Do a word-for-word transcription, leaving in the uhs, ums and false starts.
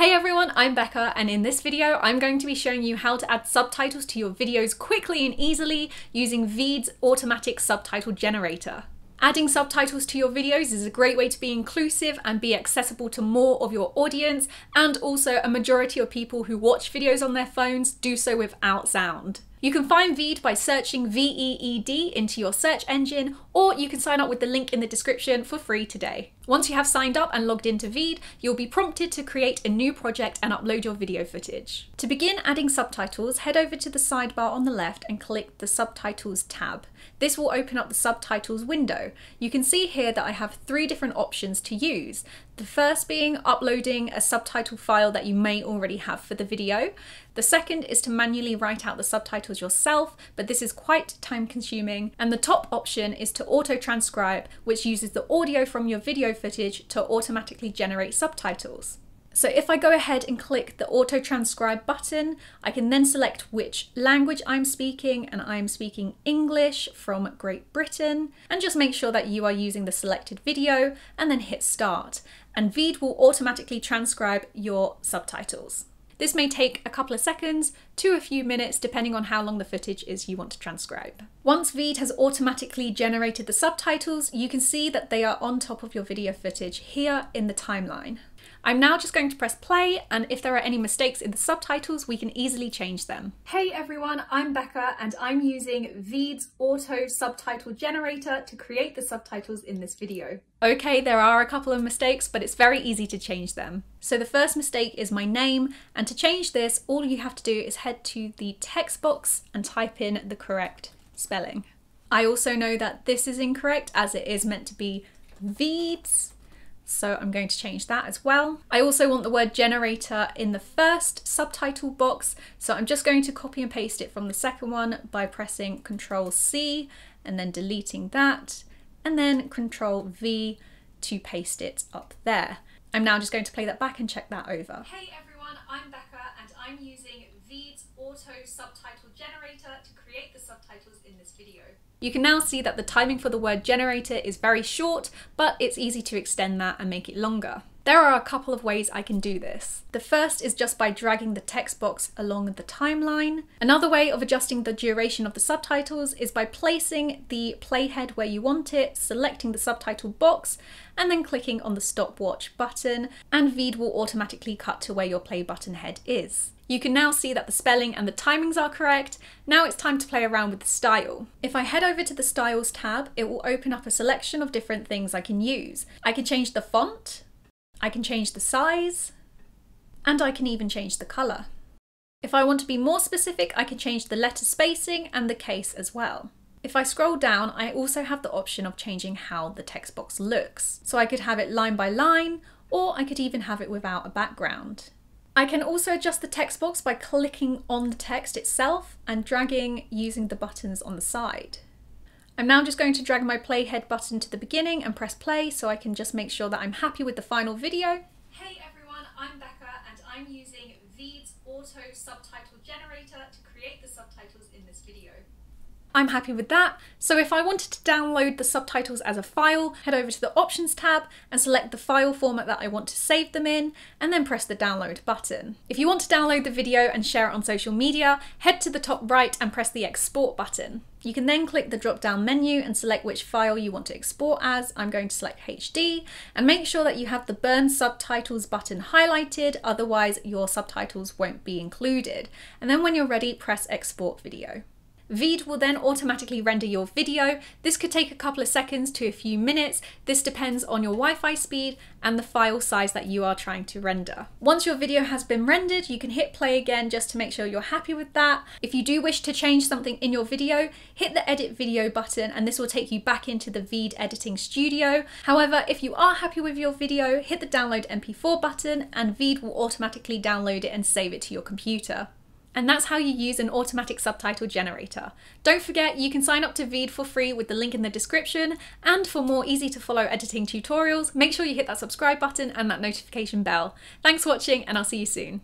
Hey everyone, I'm Becca, and in this video I'm going to be showing you how to add subtitles to your videos quickly and easily using Veed's automatic subtitle generator. Adding subtitles to your videos is a great way to be inclusive and be accessible to more of your audience, and also a majority of people who watch videos on their phones do so without sound. You can find Veed by searching V E E D into your search engine, or you can sign up with the link in the description for free today. Once you have signed up and logged into Veed, you'll be prompted to create a new project and upload your video footage. To begin adding subtitles, head over to the sidebar on the left and click the Subtitles tab. This will open up the subtitles window. You can see here that I have three different options to use. The first being uploading a subtitle file that you may already have for the video. The second is to manually write out the subtitles yourself, but this is quite time consuming. And the top option is to auto transcribe, which uses the audio from your video footage to automatically generate subtitles. So if I go ahead and click the auto transcribe button, I can then select which language I'm speaking, and I'm speaking English from Great Britain, and just make sure that you are using the selected video and then hit start. And Veed will automatically transcribe your subtitles. This may take a couple of seconds to a few minutes, depending on how long the footage is you want to transcribe. Once Veed has automatically generated the subtitles, you can see that they are on top of your video footage here in the timeline. I'm now just going to press play, and if there are any mistakes in the subtitles, we can easily change them. Hey everyone, I'm Becca, and I'm using Veed's auto subtitle generator to create the subtitles in this video. Okay, there are a couple of mistakes, but it's very easy to change them. So the first mistake is my name, and to change this, all you have to do is head to the text box and type in the correct spelling. I also know that this is incorrect, as it is meant to be Veed's. So I'm going to change that as well. I also want the word generator in the first subtitle box, so I'm just going to copy and paste it from the second one by pressing control C and then deleting that, and then control V to paste it up there. I'm now just going to play that back and check that over. Hey everyone, I'm Becca, and I'm using Veed's auto subtitle generator to create the subtitles in this video. You can now see that the timing for the word generator is very short, but it's easy to extend that and make it longer. There are a couple of ways I can do this. The first is just by dragging the text box along the timeline. Another way of adjusting the duration of the subtitles is by placing the playhead where you want it, selecting the subtitle box, and then clicking on the stopwatch button, and Veed will automatically cut to where your play button head is. You can now see that the spelling and the timings are correct. Now it's time to play around with the style. If I head over to the Styles tab, it will open up a selection of different things I can use. I can change the font, I can change the size, and I can even change the colour. If I want to be more specific, I can change the letter spacing and the case as well. If I scroll down, I also have the option of changing how the text box looks. So I could have it line by line, or I could even have it without a background. I can also adjust the text box by clicking on the text itself and dragging using the buttons on the side. I'm now just going to drag my playhead button to the beginning and press play, so I can just make sure that I'm happy with the final video. Hey everyone, I'm Becca, and I'm using Veed's auto subtitle generator to create the subtitles in this video. I'm happy with that. So if I wanted to download the subtitles as a file, head over to the Options tab and select the file format that I want to save them in, and then press the download button. If you want to download the video and share it on social media, head to the top right and press the export button. You can then click the drop down menu and select which file you want to export as. I'm going to select H D, and make sure that you have the burn subtitles button highlighted, otherwise your subtitles won't be included. And then when you're ready, press export video. Veed will then automatically render your video. This could take a couple of seconds to a few minutes. This depends on your Wi-Fi speed and the file size that you are trying to render. Once your video has been rendered, you can hit play again just to make sure you're happy with that. If you do wish to change something in your video, hit the edit video button, and this will take you back into the Veed editing studio. However, if you are happy with your video, hit the download M P four button and Veed will automatically download it and save it to your computer. And that's how you use an automatic subtitle generator. Don't forget, you can sign up to Veed for free with the link in the description, and for more easy to follow editing tutorials, make sure you hit that subscribe button and that notification bell. Thanks for watching, and I'll see you soon.